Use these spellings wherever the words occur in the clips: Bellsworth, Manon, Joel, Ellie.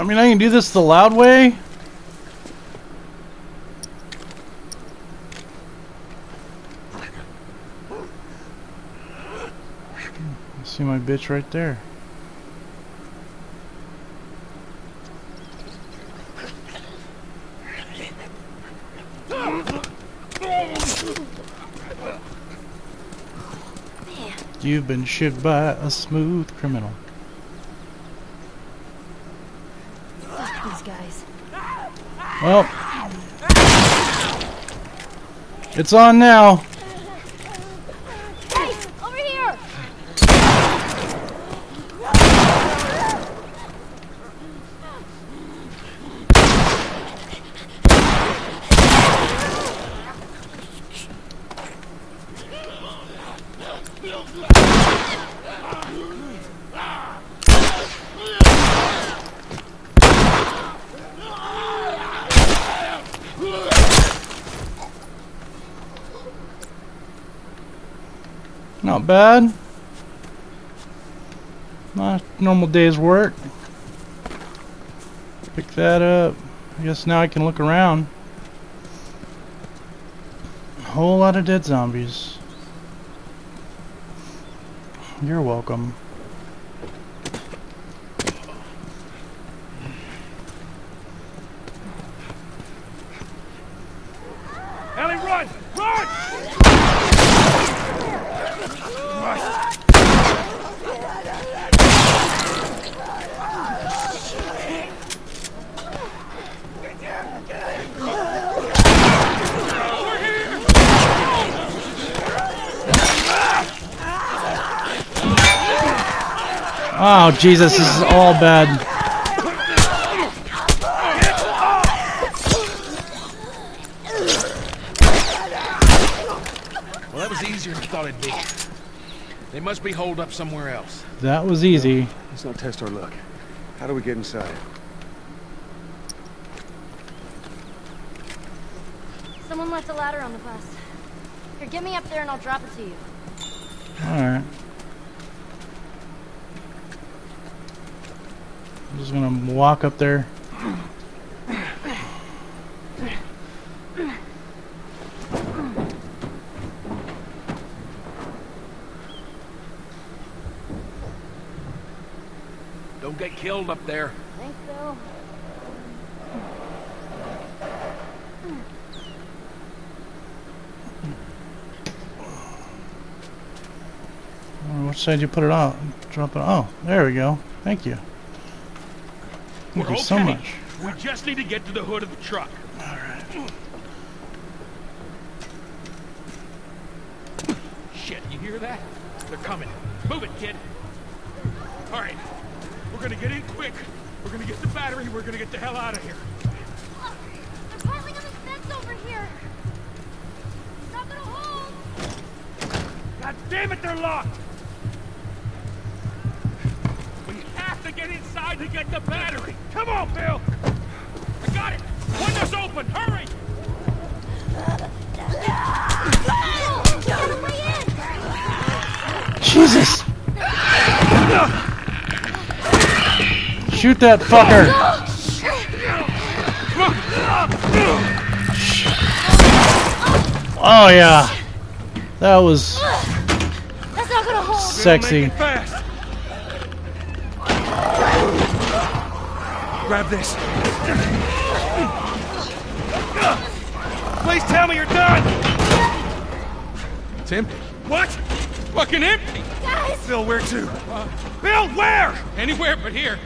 I mean, I can do this the loud way. I see my bitch right there. You've been shivved by a smooth criminal. Fuck these guys. Well, it's on now. Hey, over here. Not bad. Not a normal day's work. Pick that up. I guess now I can look around. A whole lot of dead zombies. You're welcome. Ellie, run! Run! Oh, Jesus, this is all bad. Well, that was easier than I thought it'd be. They must be holed up somewhere else. That was easy. Let's not test our luck. How do we get inside? Someone left a ladder on the bus. Here, get me up there and I'll drop it to you. Alright. I'm just gonna walk up there. Don't get killed up there. I think so. Which side you put it on? Drop it. Oh, there we go. Thank you. Thank you so much. We just need to get to the hood of the truck. All right. Shit, you hear that? They're coming. Move it, kid. All right. We're going to get in quick. We're going to get the battery. We're going to get the hell out of here. Look, they're piling on this fence over here. It's not going to hold. God damn it, they're locked. Get inside to get the battery. Come on, Bill. I got it. Window's open. Hurry. Jesus. Shoot that fucker. Oh yeah. That was that's not gonna hold. Sexy. Grab this. Please tell me you're done. It's empty. What? Fucking empty. Guys. Bill, where to? Bill, where? Anywhere but here.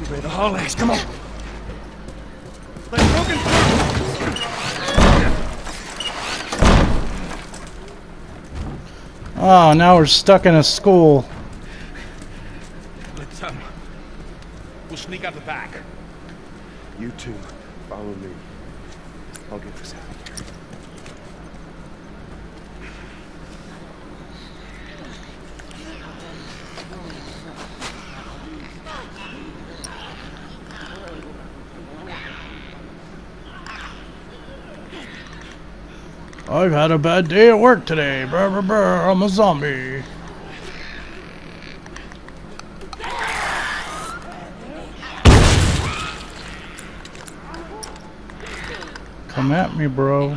You ready to haul ass? Come on. Let's fucking oh, now we're stuck in a school. Let's we'll sneak out the back. You two, follow me. I'll get this out of here. I've had a bad day at work today. Brr, brr, brr, I'm a zombie. Come at me, bro.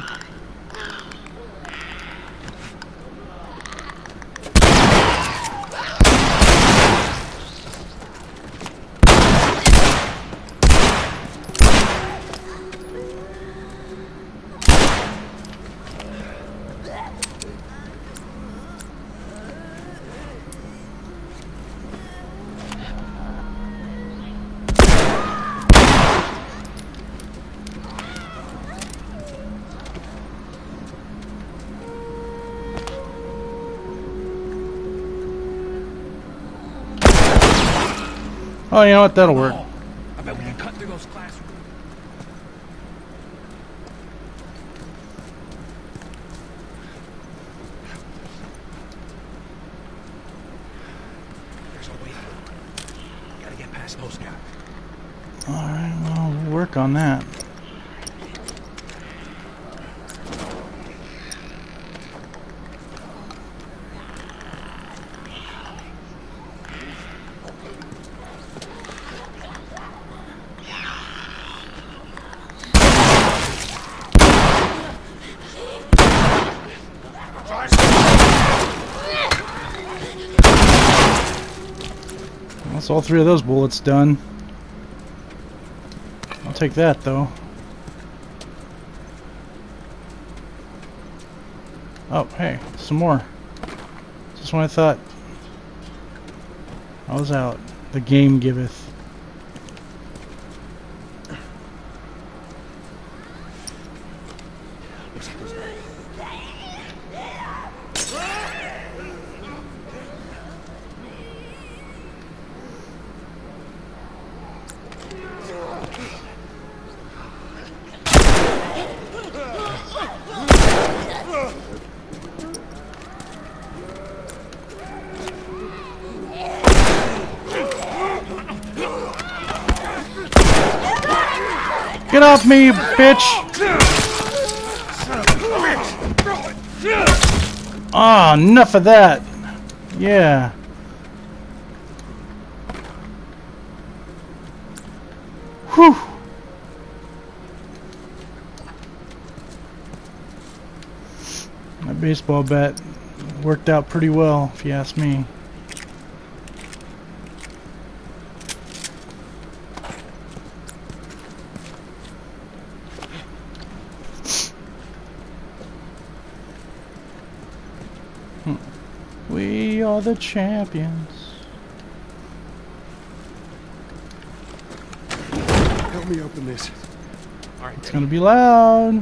Oh, you know what? That'll work. I bet we can cut through those classrooms. There's no way through. Gotta get past those guys. All right. Well, we'll work on that. That's all three of those bullets done. I'll take that though. Oh, hey, some more. Just when I thought I was out, the game giveth. Get off me, bitch! Ah, oh, enough of that. Yeah. Whew. My baseball bat worked out pretty well, if you ask me. We are the champions. Help me open this. All right, it's gonna be loud.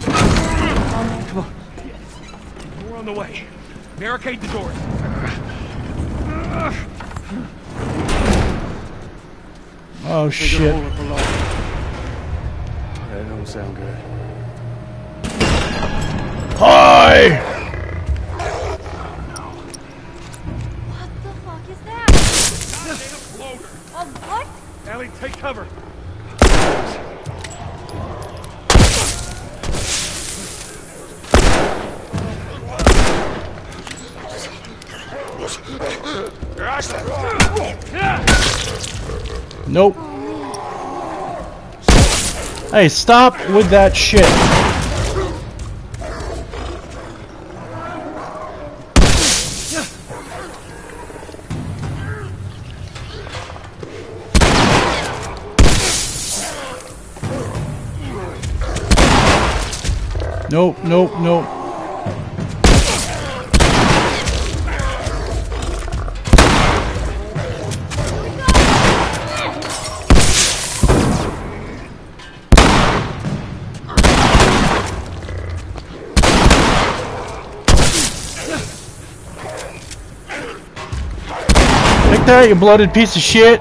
Come on. We're on the way. Barricade the doors. Oh shit. That don't sound good. Hi! Oh, no. What the fuck is that? A bloater. A what? Ellie, take cover. Nope. Hey, stop with that shit. Nope, nope, nope. Take that, you bloated piece of shit.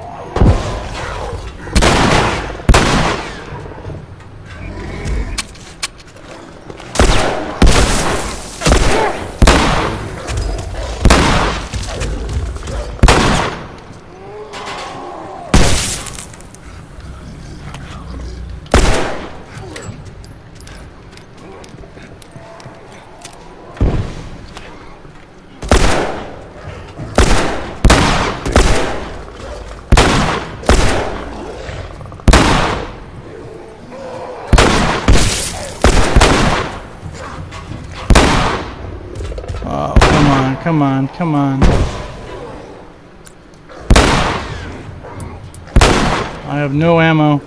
come on, come on. I have no ammo.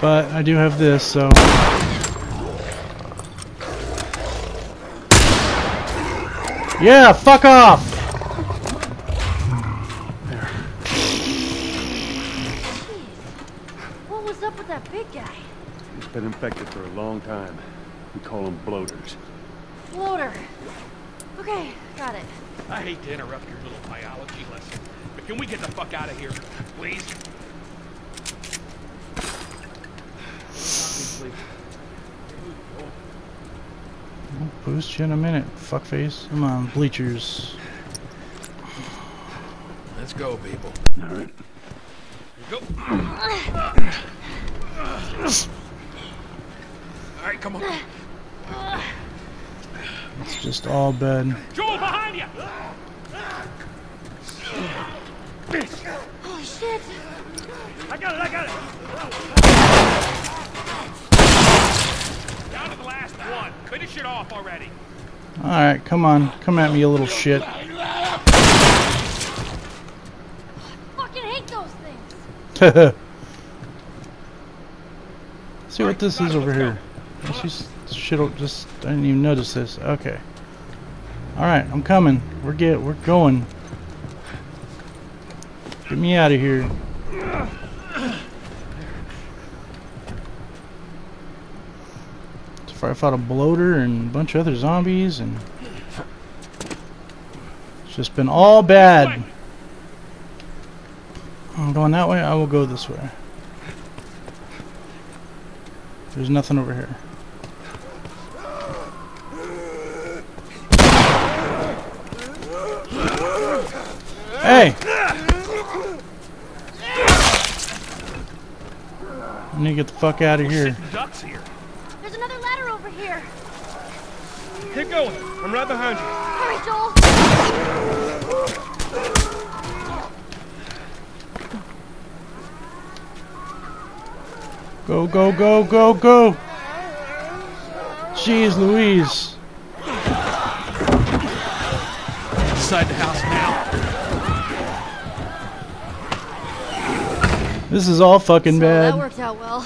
But I do have this, so... Yeah, fuck off! There. Jeez. What was up with that big guy? He's been infected for a long time. We call them bloaters. Bloater. Okay, got it. I hate to interrupt your little biology lesson, but can we get the fuck out of here, please? I'll boost you in a minute, fuckface. Come on, bleachers. Let's go, people. All right. Go. All right, come on. It's just all bad. Joel, behind you! Holy shit! I got it! I got it! Down to the last one. Finish it off already. All right, come on, come at me, you little shit. I fucking hate those things. See what this is over here. She's shit'll just. I didn't even notice this. Okay. All right, I'm coming. We're going. Get me out of here. So far, I fought a bloater and a bunch of other zombies, and it's just been all bad. I'm going that way. I will go this way. There's nothing over here. Hey! I need to get the fuck out of here. Ducks here. There's another ladder over here. Keep going. I'm right behind you. Hurry, Joel. Go, go, go, go, go. Jeez Louise. Inside the house now. This is all fucking bad. That worked out well.